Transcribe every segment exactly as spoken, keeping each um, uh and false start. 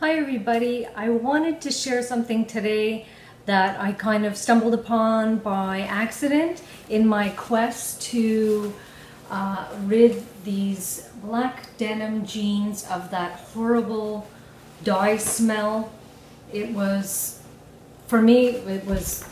Hi everybody, I wanted to share something today that I kind of stumbled upon by accident in my quest to uh, rid these black denim jeans of that horrible dye smell. It was, for me, it was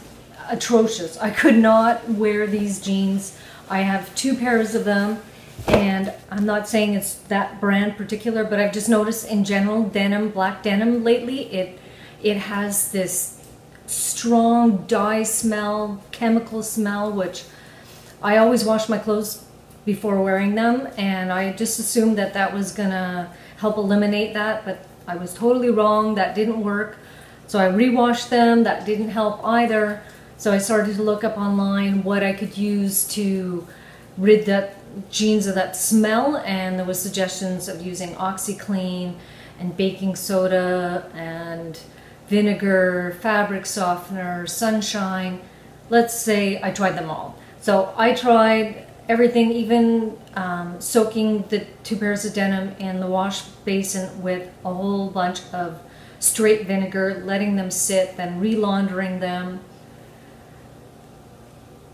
atrocious. I could not wear these jeans. I have two pairs of them. And I'm not saying it's that brand particular, but I've just noticed in general denim, black denim lately, it it has this strong dye smell, chemical smell, which I always wash my clothes before wearing them, and I just assumed that that was gonna help eliminate that, but I was totally wrong. That didn't work. So I rewashed them. That didn't help either. So I started to look up online what I could use to rid that jeans of that smell, and there was suggestions of using OxiClean and baking soda and vinegar, fabric softener, sunshine. Let's say I tried them all. So I tried everything, even um, soaking the two pairs of denim in the wash basin with a whole bunch of straight vinegar, letting them sit, then re-laundering them.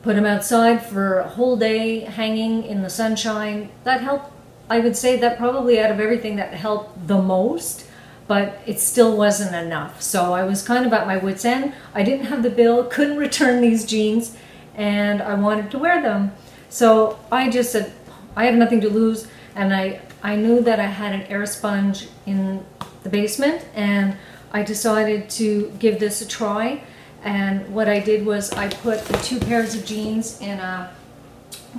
Put them outside for a whole day, hanging in the sunshine. That helped. I would say that probably out of everything that helped the most, but it still wasn't enough. So I was kind of at my wit's end. I didn't have the bill, couldn't return these jeans, and I wanted to wear them. So I just said, I have nothing to lose. And I, I knew that I had an air sponge in the basement, and I decided to give this a try. And what I did was I put the two pairs of jeans in a,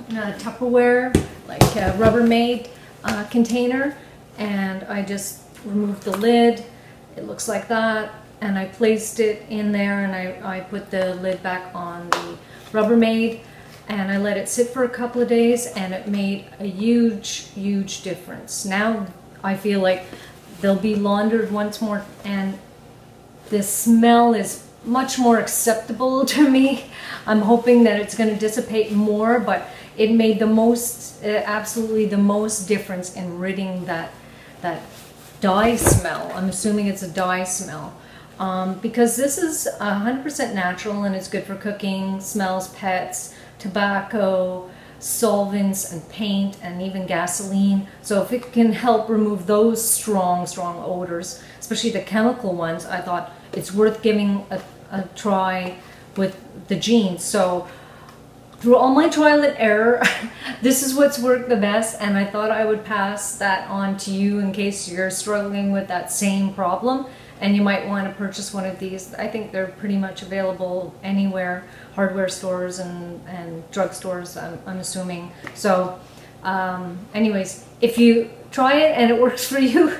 in a Tupperware, like a Rubbermaid uh, container, and I just removed the lid. It looks like that, and I placed it in there, and I, I put the lid back on the Rubbermaid, and I let it sit for a couple of days, and it made a huge, huge difference. Now I feel like they'll be laundered once more, and the smell is much more acceptable to me. I'm hoping that it's going to dissipate more, but it made the most, uh, absolutely the most difference in ridding that that dye smell. I'm assuming it's a dye smell, um, because this is one hundred percent natural, and it's good for cooking, smells, pets, tobacco, solvents, and paint, and even gasoline. So if it can help remove those strong, strong odors, especially the chemical ones, I thought it's worth giving a, a try with the jeans. So through all my trial and error, this is what's worked the best, and I thought I would pass that on to you in case you're struggling with that same problem and you might want to purchase one of these. I think they're pretty much available anywhere, hardware stores and, and drugstores, I'm, I'm assuming. So um, anyways, if you try it and it works for you,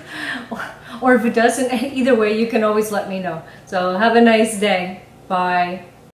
or if it doesn't, either way, you can always let me know. So have a nice day. Bye.